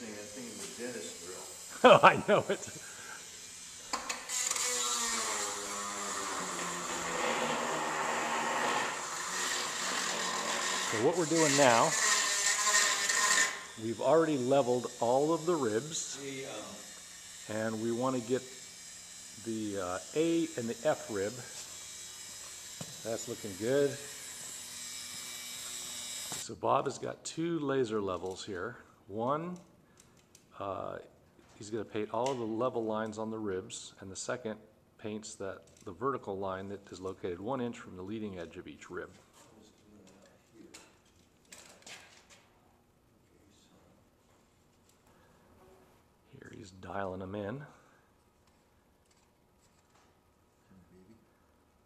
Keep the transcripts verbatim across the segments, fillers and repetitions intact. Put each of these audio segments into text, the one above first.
interesting, that thing is a dentist drill. Oh, I know it. So what we're doing now, we've already leveled all of the ribs, the, um, and we want to get the uh, A and the F rib. That's looking good. So Bob has got two laser levels here. One, uh, he's going to paint all of the level lines on the ribs, and the second paints that the vertical line that is located one inch from the leading edge of each rib. He's dialing them in.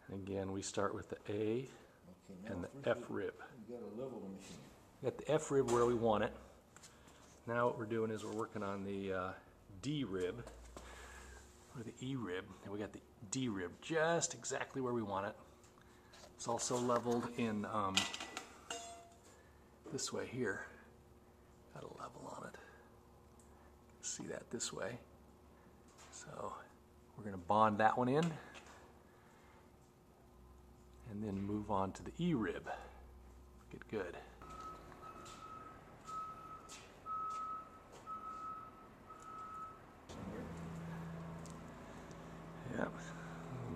And again, we start with the A okay, and the F rib. You got a level machine. Got the F rib where we want it. Now what we're doing is we're working on the uh, D rib or the E rib, and we got the D rib just exactly where we want it. It's also leveled in um, this way here. Got a level on it. See that this way. So we're going to bond that one in and then move on to the E rib. Get good. Yep.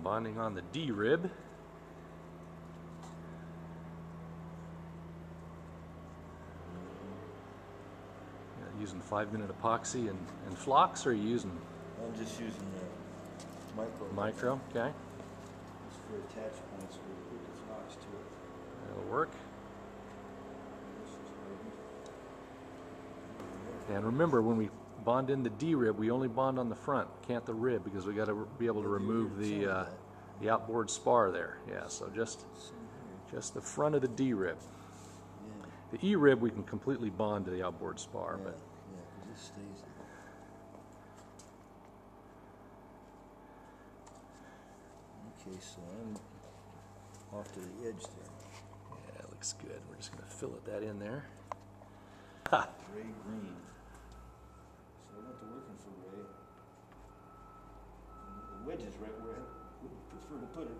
Bonding on the D rib. Using five minute epoxy and, and flocks, or are you using? I'm just using the micro. Micro, okay. It's for attach points where you put the flocks to it. That'll work. And remember, when we bond in the D rib, we only bond on the front, can't the rib, because we got to be able to remove the uh, the outboard spar there. Yeah, so just just the front of the D rib. The E rib we can completely bond to the outboard spar, yeah, but. It stays there. Okay, so I'm off to the edge there. Yeah, it looks good. We're just going to fillet that in there. Ha! Gray green. So I went to working for Ray. The wedge is right where I would prefer to put it,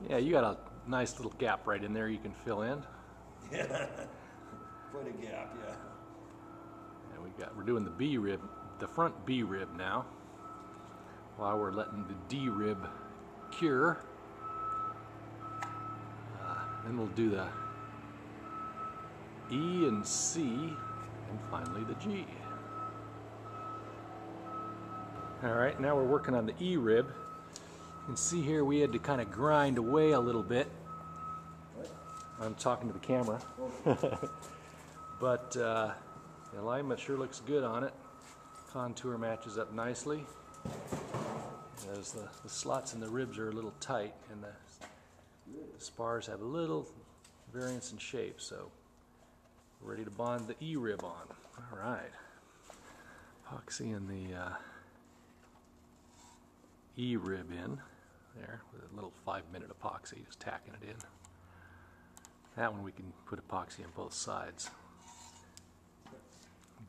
but. Yeah, you got a nice little gap right in there you can fill in. Yeah. Quite a gap, yeah. We got, we're doing the B rib, the front B rib now, while we're letting the D rib cure. Uh, then we'll do the E and C, and finally the G. All right, now we're working on the E rib. You can see here we had to kind of grind away a little bit. What? I'm talking to the camera, but. Uh, The alignment sure looks good on it. Contour matches up nicely. As the, the slots in the ribs are a little tight, and the, the spars have a little variance in shape, so we're ready to bond the E rib on. All right, epoxy in the uh, E rib in there with a little five minute epoxy, just tacking it in. That one we can put epoxy on both sides.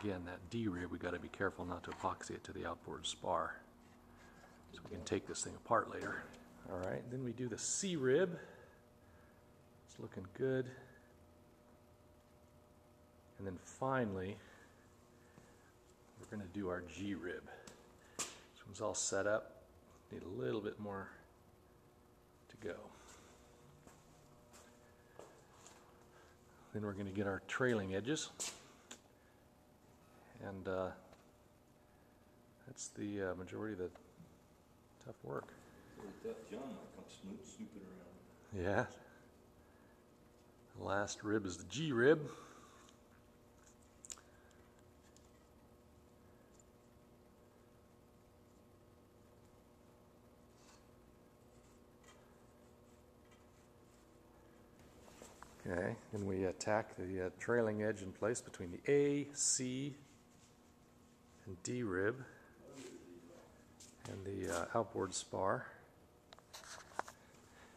Again, that D rib, we got to be careful not to epoxy it to the outboard spar, so we can take this thing apart later. All right, then we do the C rib. It's looking good. And then finally, we're going to do our G rib. This one's all set up. Need a little bit more to go. Then we're going to get our trailing edges. And uh, that's the uh, majority of the tough work. John might come snoop, snooping around. Yeah. The last rib is the G rib. Okay, then we attack the uh, trailing edge in place between the A, C, and D rib and the uh, outboard spar.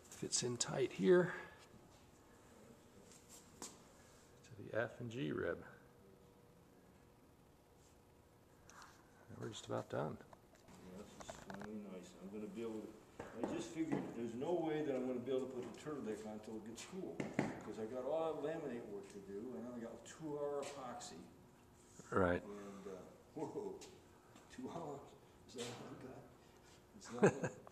Fits in tight here to the F and G rib. we're just about done. Yeah, this is really nice. I'm going to be able to, I just figured there's no way that I'm going to be able to put a turtleneck on until it gets cool, because I got all that laminate work to do, and I got two hour epoxy. Right. And, uh, whoa, two hours, is that all I got? It's not